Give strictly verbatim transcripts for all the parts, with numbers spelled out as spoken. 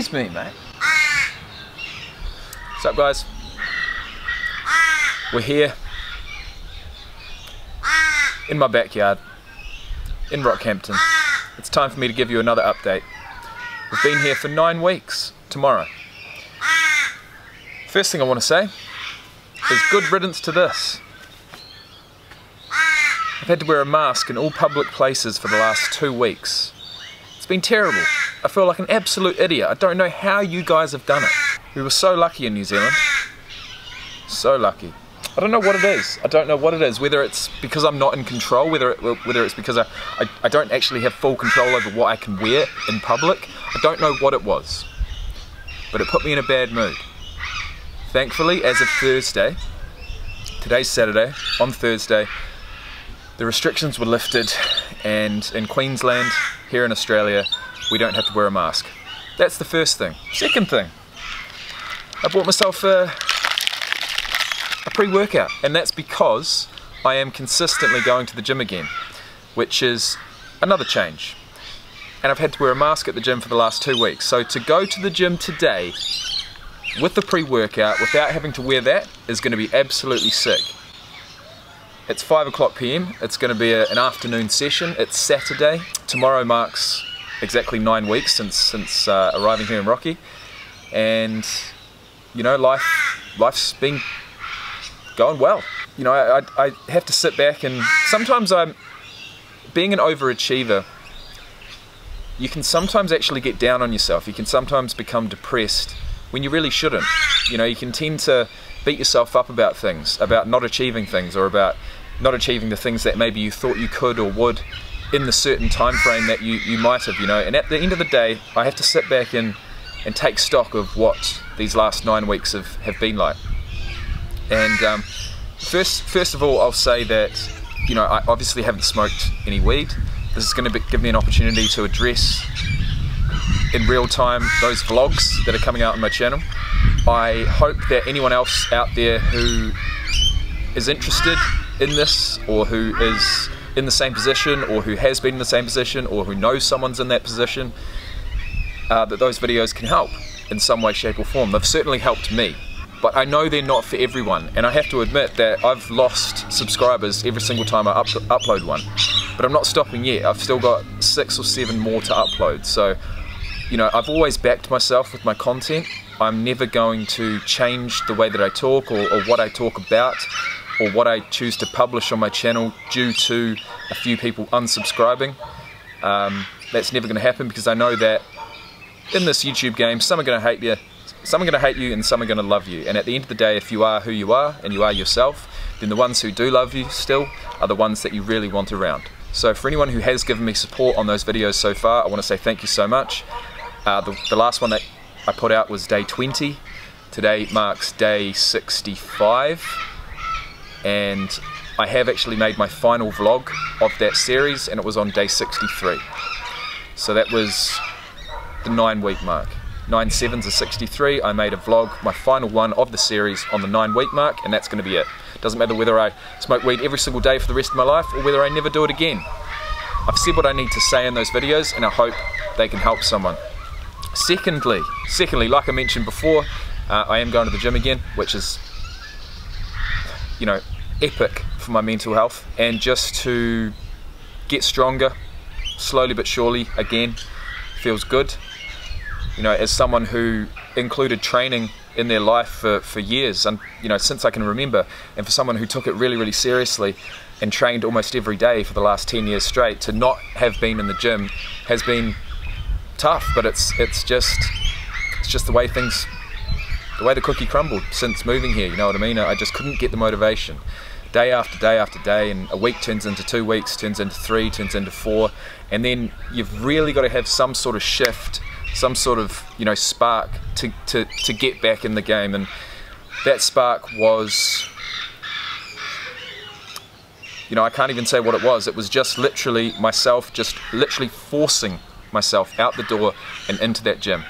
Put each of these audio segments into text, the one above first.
Excuse me, mate. What's up, guys? We're here in my backyard in Rockhampton. It's time for me to give you another update. We've been here for nine weeks tomorrow. First thing I want to say is good riddance to this. I've had to wear a mask in all public places for the last two weeks. It's been terrible. I feel like an absolute idiot. I don't know how you guys have done it. We were so lucky in New Zealand. So lucky. I don't know what it is. I don't know what it is. Whether it's because I'm not in control, whether it, whether it's because I, I, I don't actually have full control over what I can wear in public. I don't know what it was. But it put me in a bad mood. Thankfully, as of Thursday, today's Saturday, on Thursday, the restrictions were lifted, and in Queensland, here in Australia, we don't have to wear a mask. That's the first thing. Second thing, I bought myself a... a pre-workout, and that's because I am consistently going to the gym again, which is another change. And I've had to wear a mask at the gym for the last two weeks. So to go to the gym today with the pre-workout without having to wear that is going to be absolutely sick. It's five o'clock p m It's going to be a, an afternoon session. It's Saturday. Tomorrow marks exactly nine weeks since since uh, arriving here in Rocky, and you know, life life's been going well. You know, I, I have to sit back, and sometimes I'm, being an overachiever, you can sometimes actually get down on yourself. You can sometimes become depressed when you really shouldn't. You know, you can tend to beat yourself up about things, about not achieving things, or about not achieving the things that maybe you thought you could or would in the certain time frame that you, you might have, you know. And at the end of the day, I have to sit back and, and take stock of what these last nine weeks have, have been like. And um, first, first of all, I'll say that, you know, I obviously haven't smoked any weed. This is going to give me an opportunity to address in real time those vlogs that are coming out on my channel. I hope that anyone else out there who is interested in this, or who is in the same position, or who has been in the same position, or who knows someone's in that position, uh, that those videos can help in some way, shape or form. They've certainly helped me. But I know they're not for everyone, and I have to admit that I've lost subscribers every single time I up upload one. But I'm not stopping yet. I've still got six or seven more to upload. So, you know, I've always backed myself with my content. I'm never going to change the way that I talk, or, or what I talk about, or what I choose to publish on my channel due to a few people unsubscribing. Um, that's never going to happen, because I know that in this YouTube game, some are going to hate you. Some are going to hate you and some are going to love you, and at the end of the day, if you are who you are and you are yourself, then the ones who do love you still are the ones that you really want around. So for anyone who has given me support on those videos so far, I want to say thank you so much. Uh, the, the last one that I put out was day twenty. Today marks day sixty-five, and I have actually made my final vlog of that series, and it was on day sixty-three. So that was the nine week mark. nine sevens are sixty-three, I made a vlog, my final one of the series, on the nine week mark, and that's going to be it. Doesn't matter whether I smoke weed every single day for the rest of my life, or whether I never do it again. I've said what I need to say in those videos, and I hope they can help someone. Secondly, secondly, like I mentioned before, uh, I am going to the gym again, which is, you know, epic for my mental health, and just to get stronger, slowly but surely, again, feels good. You know, as someone who included training in their life for, for years, and you know, since I can remember, and for someone who took it really, really seriously and trained almost every day for the last ten years straight, to not have been in the gym has been tough. But it's it's just it's just the way things, the way the cookie crumbled since moving here. You know what I mean? I just couldn't get the motivation. Day after day after day, and a week turns into two weeks, turns into three, turns into four, and then you've really got to have some sort of shift, some sort of, you know, spark to, to, to get back in the game. And that spark was, you know, I can't even say what it was. It was just literally myself, just literally forcing myself out the door and into that gym.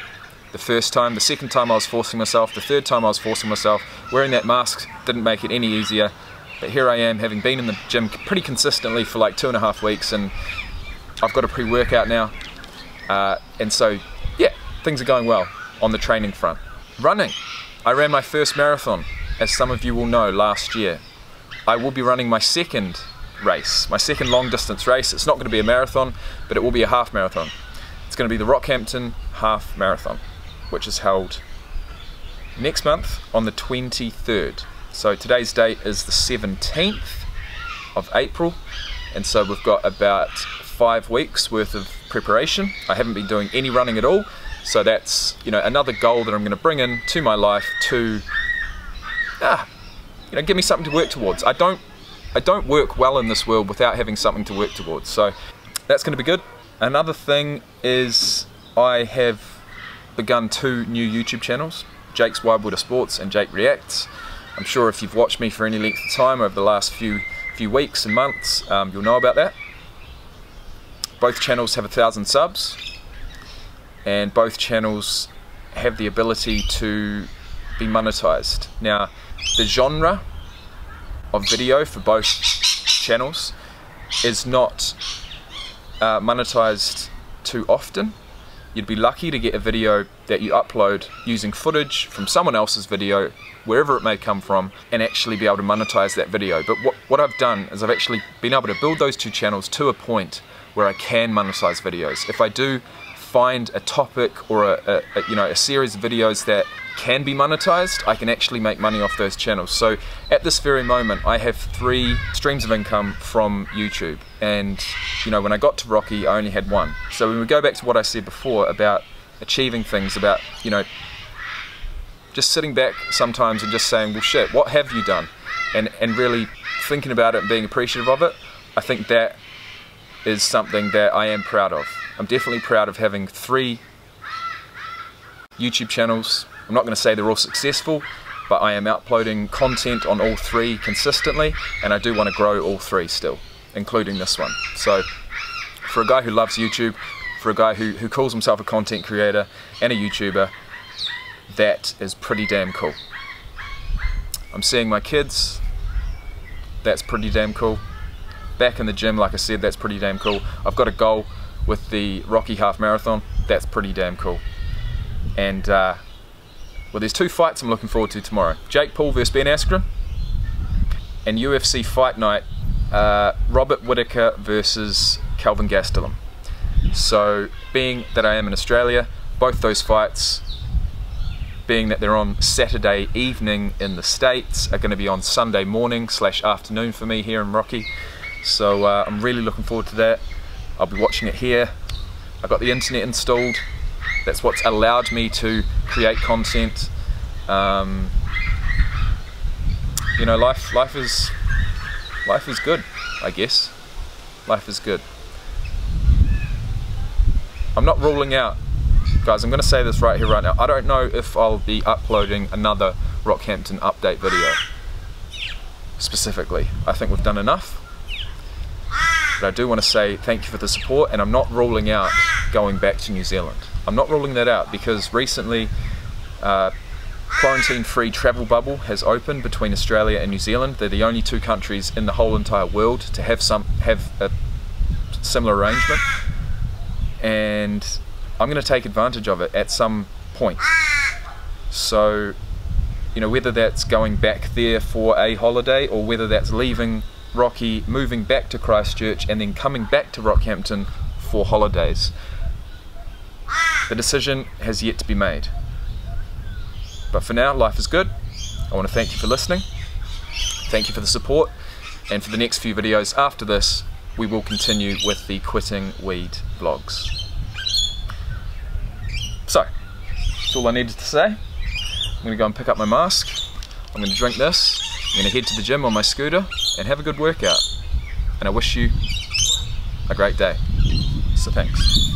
The first time, the second time I was forcing myself, the third time I was forcing myself. Wearing that mask didn't make it any easier. But here I am, having been in the gym pretty consistently for like two and a half weeks, and I've got a pre-workout now. Uh, and so, yeah, things are going well. on the training front. Running. I ran my first marathon, as some of you will know, last year. I will be running my second race, my second long distance race. It's not going to be a marathon, but it will be a half marathon. It's going to be the Rockhampton Half Marathon, which is held next month on the twenty-third. So today's date is the seventeenth of April, and so we've got about five weeks worth of preparation. I haven't been doing any running at all, so that's, you know, another goal that I'm going to bring in to my life to ah, you know, give me something to work towards. I don't I don't work well in this world without having something to work towards, so that's going to be good. Another thing is I have begun two new YouTube channels, Jake's Wide World of Sports and Jake Reacts. I'm sure if you've watched me for any length of time over the last few few weeks and months, um, you'll know about that. Both channels have a thousand subs, and both channels have the ability to be monetized. Now, the genre of video for both channels is not uh, monetized too often. You'd be lucky to get a video that you upload using footage from someone else's video, wherever it may come from, and actually be able to monetize that video. But what, what I've done is I've actually been able to build those two channels to a point where I can monetize videos. If I do find a topic or a, a, a, you know, a series of videos that can be monetized, I can actually make money off those channels. So at this very moment, I have three streams of income from YouTube. And you know, when I got to Rocky, I only had one. So when we go back to what I said before about achieving things, about, you know, just sitting back sometimes and just saying, well, shit, what have you done? And, and really thinking about it and being appreciative of it, I think that is something that I am proud of. I'm definitely proud of having three YouTube channels. I'm not going to say they're all successful, but I am uploading content on all three consistently, and I do want to grow all three still, including this one. So for a guy who loves YouTube, for a guy who, who calls himself a content creator and a YouTuber, that is pretty damn cool. I'm seeing my kids, that's pretty damn cool. Back in the gym, like I said, that's pretty damn cool. I've got a goal with the Rocky Half Marathon, that's pretty damn cool. And uh, well, there's two fights I'm looking forward to tomorrow. Jake Paul versus Ben Askren, and U F C Fight Night, uh, Robert Whittaker versus Calvin Gastelum. So being that I am in Australia, both those fights, being that they're on Saturday evening in the States, are going to be on Sunday morning slash afternoon for me here in Rocky. So uh, I'm really looking forward to that. I'll be watching it here. I've got the internet installed. That's what's allowed me to create content. Um, you know, life life is life is good, I guess. Life is good. I'm not ruling out, guys, I'm going to say this right here, right now. I don't know if I'll be uploading another Rockhampton update video specifically. I think we've done enough. But I do want to say thank you for the support, and I'm not ruling out going back to New Zealand. I'm not ruling that out, because recently uh, quarantine-free travel bubble has opened between Australia and New Zealand. They're the only two countries in the whole entire world to have some have a similar arrangement, and I'm going to take advantage of it at some point. So, you know, whether that's going back there for a holiday, or whether that's leaving Rocky, moving back to Christchurch, and then coming back to Rockhampton for holidays, the decision has yet to be made. But for now, life is good. I want to thank you for listening. Thank you for the support. And for the next few videos after this, we will continue with the Quitting Weed vlogs. So, that's all I needed to say. I'm going to go and pick up my mask. I'm going to drink this. I'm going to head to the gym on my scooter and have a good workout. And I wish you a great day. So thanks.